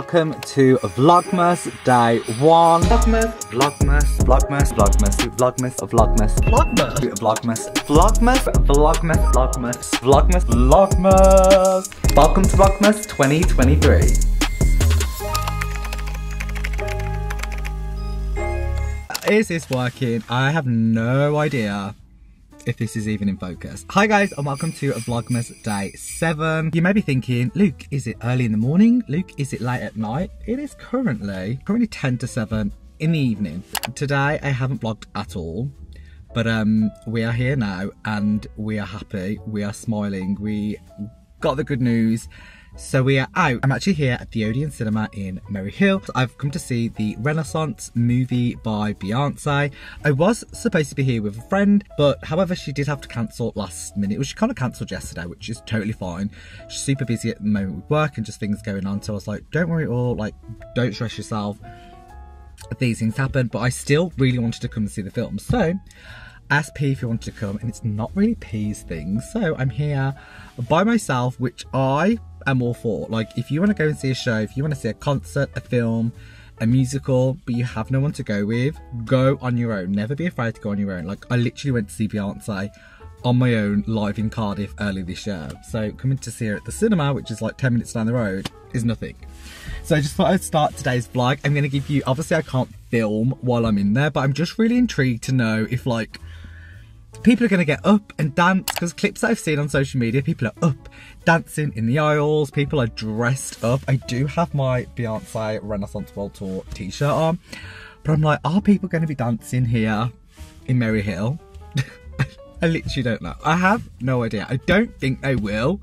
Welcome to Vlogmas Day 1. Vlogmas. Welcome to Vlogmas 2023. Is this working? I have no idea if this is even in focus. Hi guys, and welcome to Vlogmas Day 7. You may be thinking, Luke, is it early in the morning? Luke, is it late at night? It is currently 10 to 7 in the evening. Today, I haven't vlogged at all, but we are here now, and we are happy, we are smiling, we got the good news. So we are out. I'm actually here at the Odeon Cinema in Maryhill. I've come to see the Renaissance movie by Beyoncé. I was supposed to be here with a friend, but however she did have to cancel last minute. Well, she kind of cancelled yesterday, which is totally fine. She's super busy at the moment with work and just things going on. So I was like, don't worry at all, like, don't stress yourself. These things happen, but I still really wanted to come and see the film. So asked P if you wanted to come, and it's not really P's thing. So I'm here by myself, which I'm all for. Like, if you want to go and see a show, if you want to see a concert, a film, a musical, but you have no one to go with, go on your own. Never be afraid to go on your own. Like, I literally went to see Beyonce on my own live in Cardiff early this year. So coming to see her at the cinema, which is like 10 minutes down the road, is nothing. So I just thought I'd start today's vlog. I'm going to give you, obviously I can't film while I'm in there, but I'm just really intrigued to know if, like, people are going to get up and dance, because clips that I've seen on social media, people are up dancing in the aisles, people are dressed up. I do have my Beyoncé Renaissance World Tour t-shirt on, but I'm like, are people going to be dancing here in Maryhill? I literally don't know. I have no idea. I don't think they will,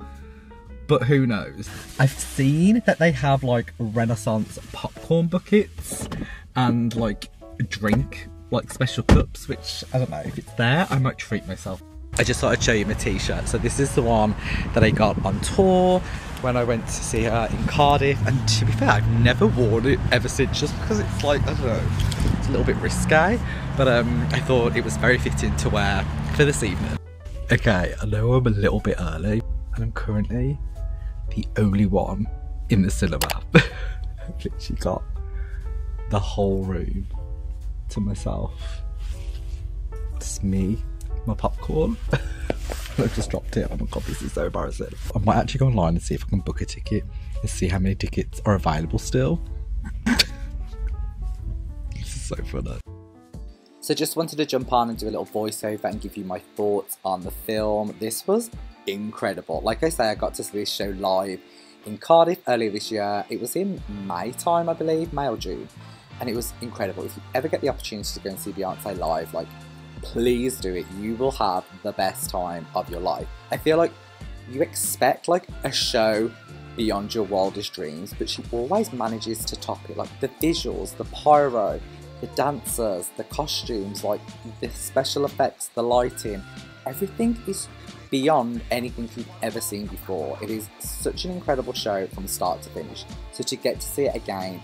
but who knows. I've seen that they have like Renaissance popcorn buckets and like a drink, like special cups, which I don't know if it's there. I might treat myself. I just thought I'd show you my t-shirt. So this is the one that I got on tour when I went to see her in Cardiff, and to be fair, I've never worn it ever since, just because it's like, I don't know, it's a little bit risque, but I thought it was very fitting to wear for this evening. Okay, I know I'm a little bit early, and I'm currently the only one in the cinema. I've literally got the whole room to myself. It's me, my popcorn. I've just dropped it. Oh my god, this is so embarrassing. I might actually go online and see if I can book a ticket and see how many tickets are available still. This is so funny. So just wanted to jump on and do a little voiceover and give you my thoughts on the film. This was incredible. Like I say, I got to see this show live in Cardiff earlier this year. It was in May time, I believe, May or June. And it was incredible. If you ever get the opportunity to go and see Beyoncé live, like, please do it. You will have the best time of your life. I feel like you expect like a show beyond your wildest dreams, but she always manages to top it. Like the visuals, the pyro, the dancers, the costumes, like the special effects, the lighting, everything is beyond anything you've ever seen before. It is such an incredible show from start to finish. So to get to see it again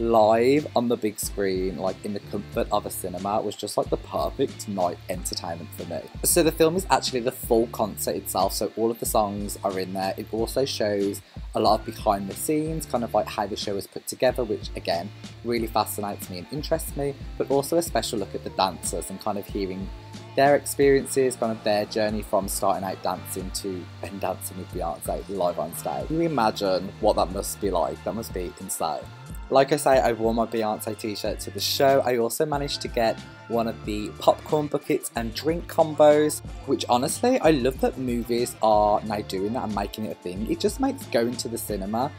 live on the big screen, like in the comfort of a cinema, was just like the perfect night entertainment for me. So the film is actually the full concert itself, so all of the songs are in there. It also shows a lot of behind the scenes, kind of like how the show is put together, which again really fascinates me and interests me, but also a special look at the dancers and kind of hearing their experiences, kind of their journey from starting out dancing to and dancing with Beyoncé live on stage. Can you imagine what that must be like? That must be insane. Like I say, I wore my Beyoncé t-shirt to the show. I also managed to get one of the popcorn buckets and drink combos, which honestly, I love that movies are now doing that and making it a thing. It just makes going to the cinema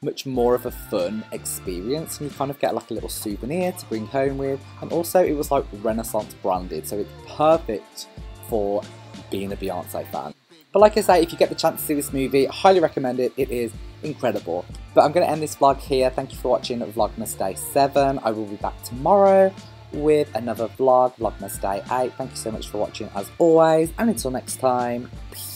much more of a fun experience, and you kind of get like a little souvenir to bring home with. And also it was like Renaissance branded, so it's perfect for being a Beyoncé fan. But like I say, if you get the chance to see this movie, I highly recommend it. It is incredible. But I'm going to end this vlog here. Thank you for watching Vlogmas Day 7. I will be back tomorrow with another vlog, Vlogmas Day 8. Thank you so much for watching as always, and until next time, peace.